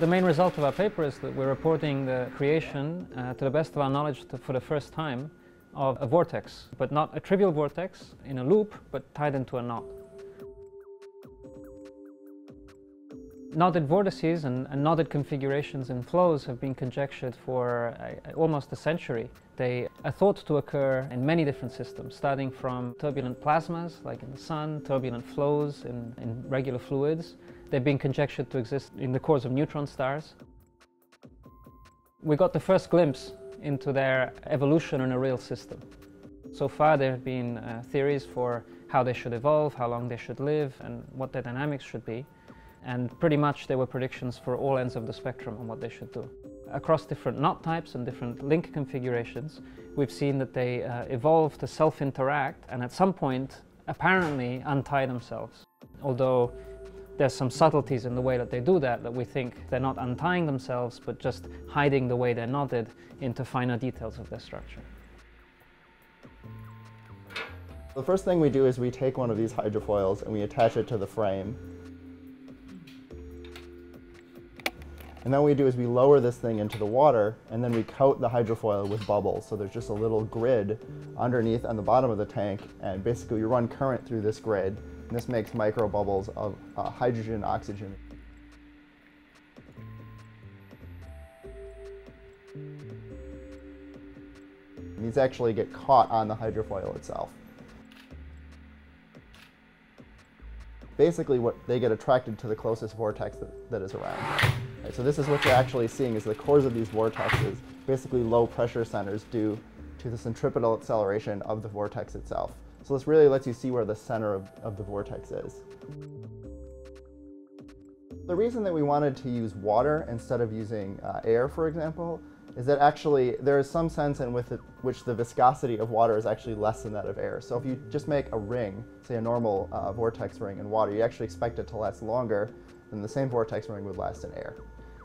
The main result of our paper is that we're reporting the creation, to the best of our knowledge, for the first time, of a vortex, but not a trivial vortex in a loop, but tied into a knot. Knotted vortices and knotted configurations in flows have been conjectured for almost a century. They are thought to occur in many different systems, starting from turbulent plasmas, like in the sun, turbulent flows in regular fluids. They've been conjectured to exist in the cores of neutron stars. We got the first glimpse into their evolution in a real system. So far there have been theories for how they should evolve, how long they should live, and what their dynamics should be. And pretty much there were predictions for all ends of the spectrum on what they should do. Across different knot types and different link configurations, we've seen that they evolve to self-interact and at some point apparently untie themselves. Although there's some subtleties in the way that they do that we think they're not untying themselves but just hiding the way they're knotted into finer details of their structure. The first thing we do is we take one of these hydrofoils and we attach it to the frame. And then what we do is we lower this thing into the water, and then we coat the hydrofoil with bubbles. So there's just a little grid underneath on the bottom of the tank, and basically you run current through this grid, and this makes micro bubbles of hydrogen and oxygen. And these actually get caught on the hydrofoil itself. Basically what they get attracted to the closest vortex that is around. So this is what you're actually seeing is the cores of these vortexes, basically low pressure centers due to the centripetal acceleration of the vortex itself. So this really lets you see where the center of the vortex is. The reason that we wanted to use water instead of using air, for example, is that actually there is some sense in which the viscosity of water is actually less than that of air. So if you just make a ring, say a normal vortex ring in water, you actually expect it to last longer than the same vortex ring would last in air.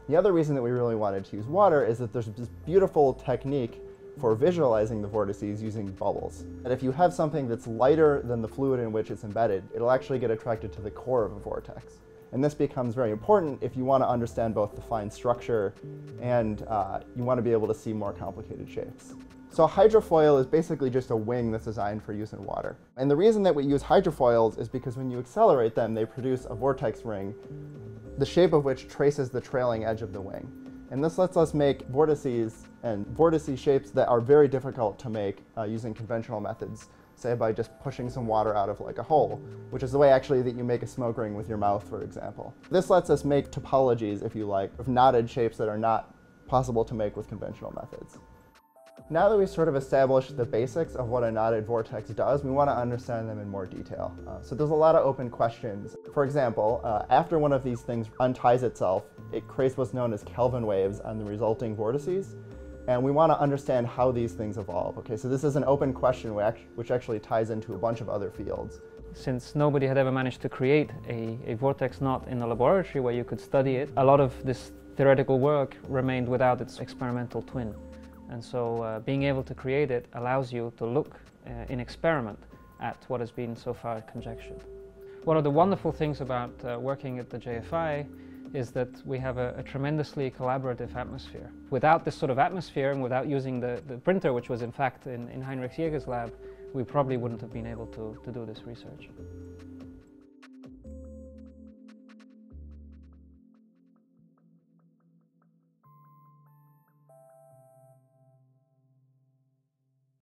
The other reason that we really wanted to use water is that there's this beautiful technique for visualizing the vortices using bubbles. And if you have something that's lighter than the fluid in which it's embedded, it'll actually get attracted to the core of a vortex. And this becomes very important if you want to understand both the fine structure and you want to be able to see more complicated shapes. So hydrofoil is basically just a wing that's designed for use in water. And the reason that we use hydrofoils is because when you accelerate them, they produce a vortex ring, the shape of which traces the trailing edge of the wing. And this lets us make vortices and vortice shapes that are very difficult to make using conventional methods, say by just pushing some water out of like a hole, which is the way actually that you make a smoke ring with your mouth, for example. This lets us make topologies, if you like, of knotted shapes that are not possible to make with conventional methods. Now that we've sort of established the basics of what a knotted vortex does, we want to understand them in more detail. So there's a lot of open questions. For example, after one of these things unties itself, it creates what's known as Kelvin waves on the resulting vortices. And we want to understand how these things evolve. Okay, so this is an open question which actually ties into a bunch of other fields. Since nobody had ever managed to create a vortex knot in a laboratory where you could study it, a lot of this theoretical work remained without its experimental twin. And so being able to create it allows you to look in experiment at what has been so far conjectured. One of the wonderful things about working at the JFI is that we have a tremendously collaborative atmosphere. Without this sort of atmosphere and without using the printer, which was in fact in Heinrich Jaeger's lab, we probably wouldn't have been able to do this research.